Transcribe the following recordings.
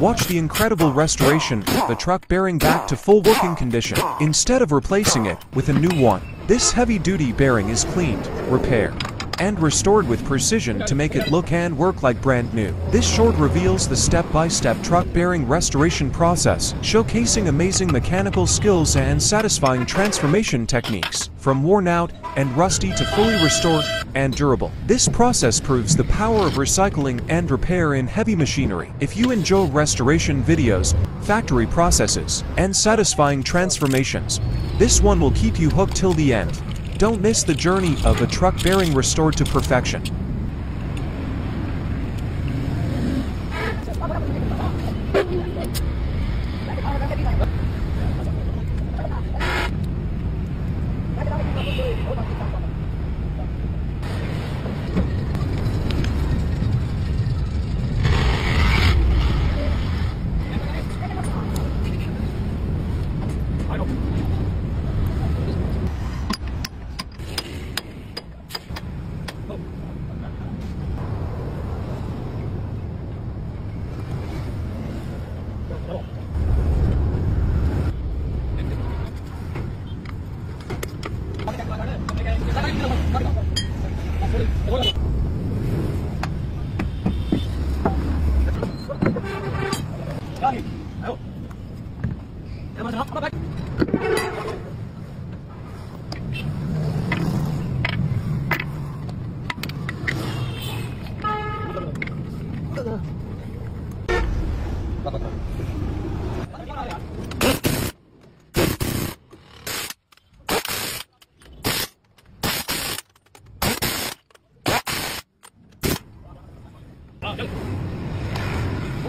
Watch the incredible restoration, the truck bearing back to full working condition, instead of replacing it with a new one. This heavy-duty bearing is cleaned, repaired, and restored with precision to make it look and work like brand new. This short reveals the step-by-step truck bearing restoration process, showcasing amazing mechanical skills and satisfying transformation techniques, from worn out and rusty to fully restored and durable. This process proves the power of recycling and repair in heavy machinery. If you enjoy restoration videos, factory processes, and satisfying transformations, this one will keep you hooked till the end. Don't miss the journey of a truck bearing restored to perfection.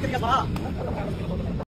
Okay, guys,